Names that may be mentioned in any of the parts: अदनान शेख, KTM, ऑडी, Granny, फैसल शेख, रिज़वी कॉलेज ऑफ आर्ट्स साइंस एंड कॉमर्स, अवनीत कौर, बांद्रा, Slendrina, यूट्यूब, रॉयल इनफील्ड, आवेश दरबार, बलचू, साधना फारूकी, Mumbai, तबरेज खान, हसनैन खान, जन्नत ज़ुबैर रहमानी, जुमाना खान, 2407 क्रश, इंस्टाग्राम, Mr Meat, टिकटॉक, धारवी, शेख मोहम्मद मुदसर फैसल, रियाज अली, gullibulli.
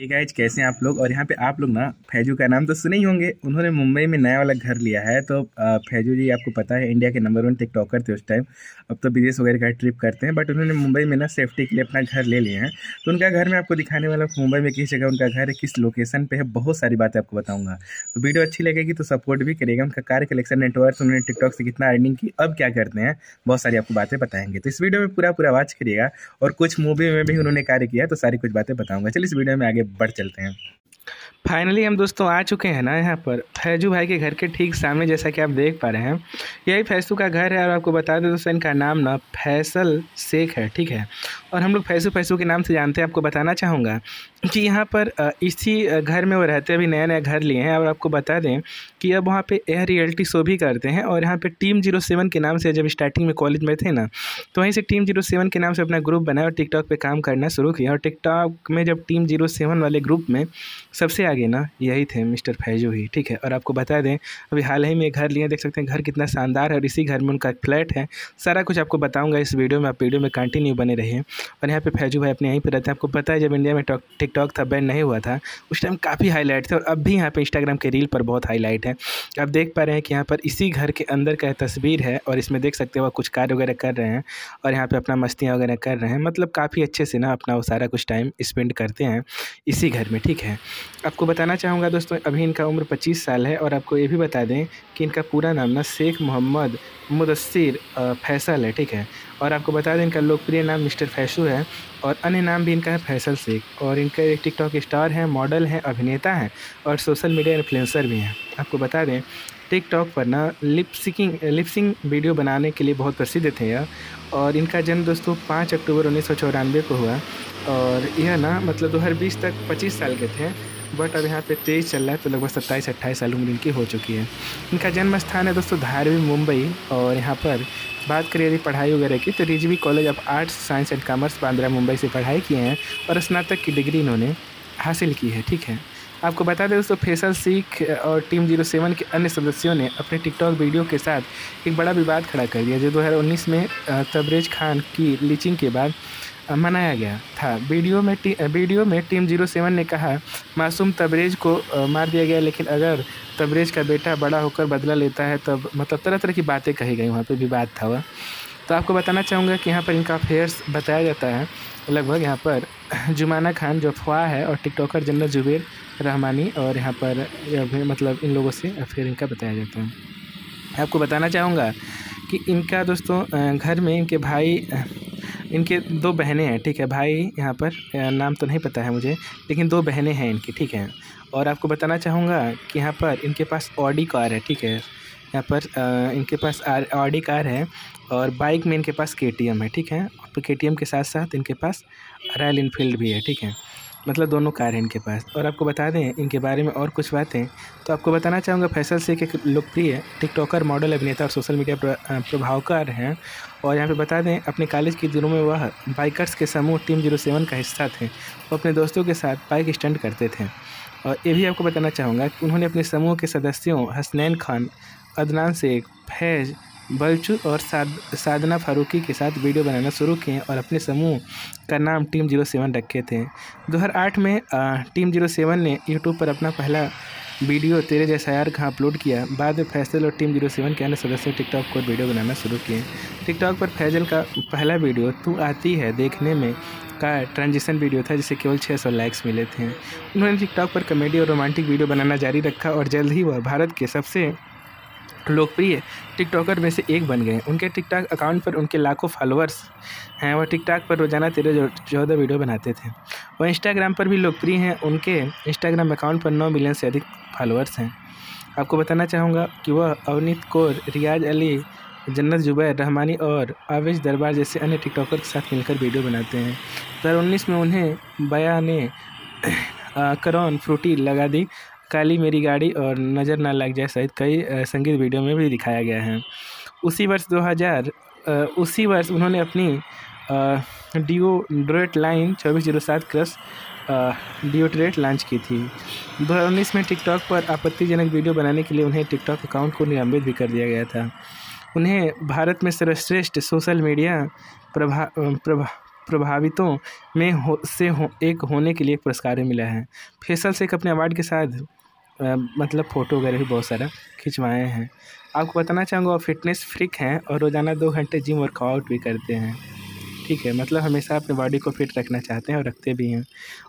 Hey guys, कैसे हैं आप लोग। और यहाँ पे आप लोग ना फैजू का नाम तो सुने ही होंगे। उन्होंने मुंबई में नया वाला घर लिया है। तो फैजू जी आपको पता है इंडिया के नंबर 1 टिकटॉकर थे उस टाइम। अब तो विदेश वगैरह का ट्रिप करते हैं, बट उन्होंने मुंबई में ना सेफ्टी के लिए अपना घर ले लिए हैं। तो उनका घर में आपको दिखाने वाला मुंबई में किस जगह उनका घर है, किस लोकेशन पर है, बहुत सारी बातें आपको बताऊँगा। तो वीडियो अच्छी लगेगी तो सपोर्ट भी करेगा। उनका कार कलेक्शन, नेटवर्क, उन्होंने टिकटॉक से कितना अर्निंग की, अब क्या करते हैं, बहुत सारी आपको बातें बताएँगे। तो इस वीडियो में पूरा वॉच करिएगा। और कुछ मूवी में भी उन्होंने कार्य किया तो सारी कुछ बातें बताऊँगा। चलिए इस वीडियो में आगे बढ़ चलते हैं। फाइनली हम दोस्तों आ चुके हैं ना यहाँ पर फैजू भाई के घर के ठीक सामने। जैसा कि आप देख पा रहे हैं यही फैजू का घर है। और आपको बता दें दोस्तों इनका नाम ना फैसल शेख है, ठीक है। और हम लोग फैजू के नाम से जानते हैं। आपको बताना चाहूँगा कि यहाँ पर इसी घर में वो रहते हैं। अभी नया घर लिए हैं। और आपको बता दें कि अब वहाँ पे यह रियलिटी शो भी करते हैं। और यहाँ पे टीम 07 के नाम से, जब स्टार्टिंग में कॉलेज में थे ना, तो वहीं से टीम 07 के नाम से अपना ग्रुप बनाया और टिकटॉक पे काम करना शुरू किया। और टिकटॉक में जब टीम 07 वाले ग्रुप में सबसे आगे ना यही थे मिस्टर फैजू ही, ठीक है। और आपको बता दें अभी हाल ही में घर लिए, देख सकते हैं घर कितना शानदार है। और इसी घर में उनका फ्लैट है। सारा कुछ आपको बताऊँगा इस वीडियो में, आप वीडियो में कंटिन्यू बने रहिए। और यहाँ पे फैजू भाई अपने यहीं पे रहते हैं। आपको पता है जब इंडिया में टिकटॉक था, बैन नहीं हुआ था, उस टाइम काफ़ी हाईलाइट थे। और अब भी यहाँ पे इंस्टाग्राम के रील पर बहुत हाईलाइट है। आप देख पा रहे हैं कि यहाँ पर इसी घर के अंदर का तस्वीर है। और इसमें देख सकते हो कुछ कार्य वगैरह कर रहे हैं। और यहाँ पर अपना मस्तियाँ वगैरह कर रहे हैं। मतलब काफ़ी अच्छे से ना अपना वो सारा कुछ टाइम स्पेंड करते हैं इसी घर में, ठीक है। आपको बताना चाहूँगा दोस्तों अभी इनका उम्र 25 साल है। और आपको ये भी बता दें कि इनका पूरा नाम ना शेख मोहम्मद मुदसर फैसल है, ठीक है। और आपको बता दें इनका लोकप्रिय नाम मिस्टर फैजू है। और अन्य नाम भी इनका है फैसल शेख। और इनका एक टिकटॉक स्टार है, मॉडल हैं, अभिनेता हैं और सोशल मीडिया इन्फ्लुएंसर भी हैं। आपको बता दें टिकटॉक पर ना लिपसिंग वीडियो बनाने के लिए बहुत प्रसिद्ध थे यह। और इनका जन्म दोस्तों 5 अक्टूबर 1994 को हुआ। और यह ना मतलब 2020 तक 25 साल के थे, बट अब यहाँ पे 23 चल रहा है तो लगभग 27-28 साल उम्र इनकी हो चुकी है। इनका जन्म स्थान है दोस्तों धारवी, मुंबई। और यहाँ पर बात करें यदि पढ़ाई वगैरह की तो रिज़वी कॉलेज ऑफ आर्ट्स साइंस एंड कॉमर्स बांद्रा Mumbai से पढ़ाई किए हैं। और स्नातक की डिग्री इन्होंने हासिल की है, ठीक है। आपको बता दें दोस्तों फैसल शेख और टीम 07 के अन्य सदस्यों ने अपने टिकटॉक वीडियो के साथ एक बड़ा विवाद खड़ा कर दिया, जो 2019 में तबरेज खान की लिचिंग के बाद मनाया गया था। वीडियो में टीम 07 ने कहा मासूम तबरेज को मार दिया गया, लेकिन अगर तबरेज का बेटा बड़ा होकर बदला लेता है तब, मतलब तरह तरह की बातें कही गई। वहाँ पे विवाद था वह। तो आपको बताना चाहूँगा कि यहाँ पर इनका अफेयर्स बताया जाता है लगभग। यहाँ पर जुमाना खान जो अफवाह है और टिकटॉकर जन्नत ज़ुबैर रहमानी, और यहाँ पर मतलब इन लोगों से अफेयर इनका बताया जाता है। आपको बताना चाहूँगा कि इनका दोस्तों घर में इनके भाई, इनके 2 बहनें हैं, ठीक है। भाई यहाँ पर नाम तो नहीं पता है मुझे, लेकिन 2 बहनें हैं इनकी, ठीक है। और आपको बताना चाहूँगा कि यहाँ पर इनके पास ऑडी कार है, ठीक है। यहाँ पर इनके पास ऑडी कार है। और बाइक में इनके पास KTM है, ठीक है। और KTM के साथ साथ इनके पास रॉयल इनफील्ड भी है, ठीक है। मतलब दोनों कार हैं इनके पास। और आपको बता दें इनके बारे में और कुछ बातें तो आपको बताना चाहूँगा फैसल शेख एक लोकप्रिय टिकटॉकर, मॉडल, अभिनेता और सोशल मीडिया प्रभावकार हैं। और यहाँ पे बता दें अपने कॉलेज के दिनों में वह बाइकर्स के समूह टीम 07 का हिस्सा थे। वो अपने दोस्तों के साथ बाइक स्टंट करते थे। और ये भी आपको बताना चाहूँगा कि उन्होंने अपने समूह के सदस्यों हसनैन खान, अदनान शेख, फैज, बलचू और साधना फारूकी के साथ वीडियो बनाना शुरू किए। और अपने समूह का नाम टीम 07 रखे थे। 2008 में टीम 07 ने यूट्यूब पर अपना पहला वीडियो तेरे जैसा यार कहाँ अपलोड किया। बाद में फैसल और टीम 07 के अन्य सदस्यों टिकटॉक पर वीडियो बनाना शुरू किए। टिकटॉक पर फैजल का पहला वीडियो तू आती है देखने में का ट्रांजिशन वीडियो था, जिसे केवल 600 लाइक्स मिले थे। उन्होंने टिकटॉक पर कॉमेडी और रोमांटिक वीडियो बनाना जारी रखा। और जल्द ही वह भारत के सबसे लोकप्रिय टिकटॉकर में से एक बन गए। उनके टिकटॉक अकाउंट पर उनके लाखों फॉलोअर्स हैं। वह टिकटॉक पर रोजाना 13-14 वीडियो बनाते थे। वह इंस्टाग्राम पर भी लोकप्रिय हैं। उनके इंस्टाग्राम अकाउंट पर 9 मिलियन से अधिक फॉलोअर्स हैं। आपको बताना चाहूँगा कि वह अवनीत कौर, रियाज अली, जन्नत ज़ुबैर रहमानी और आवेश दरबार जैसे अन्य टिकटॉकर के साथ मिलकर वीडियो बनाते हैं। 2019 में उन्हें बया ने करौन फ्रूटी लगा दी, काली मेरी गाड़ी और नज़र ना लग जाए सहित कई संगीत वीडियो में भी दिखाया गया है। उसी वर्ष उन्होंने अपनी deodorant line 2407 क्रश deodorant launch की थी। 2019 में टिकटॉक पर आपत्तिजनक वीडियो बनाने के लिए उन्हें टिकटॉक अकाउंट को निलंबित भी कर दिया गया था। उन्हें भारत में सर्वश्रेष्ठ सोशल मीडिया प्रभावितों में एक होने के लिए पुरस्कार मिला है। फैसल शेख अपने अवार्ड के साथ मतलब फ़ोटो वगैरह भी बहुत सारा खिंचवाए हैं। आपको बताना चाहूँगा फिटनेस फ्रीक हैं और रोज़ाना 2 घंटे जिम वर्कआउट भी करते हैं। ठीक है, मतलब हमेशा अपने बॉडी को फिट रखना चाहते हैं और रखते भी हैं।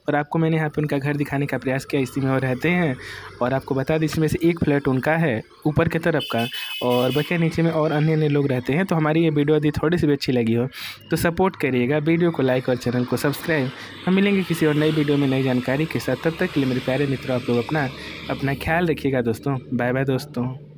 और आपको मैंने यहाँ पे उनका घर दिखाने का प्रयास किया, इसी में वो रहते हैं। और आपको बता दें इसमें से एक फ्लैट उनका है ऊपर की तरफ का, और बाकी नीचे में और अन्य अन्य लोग रहते हैं। तो हमारी ये वीडियो यदि थोड़ी सी भी अच्छी लगी हो तो सपोर्ट करिएगा, वीडियो को लाइक और चैनल को सब्सक्राइब। हम मिलेंगे किसी और नई वीडियो में नई जानकारी के साथ। तब तक के लिए मेरे प्यारे मित्रों, आप लोग अपना ख्याल रखिएगा दोस्तों। बाय बाय दोस्तों।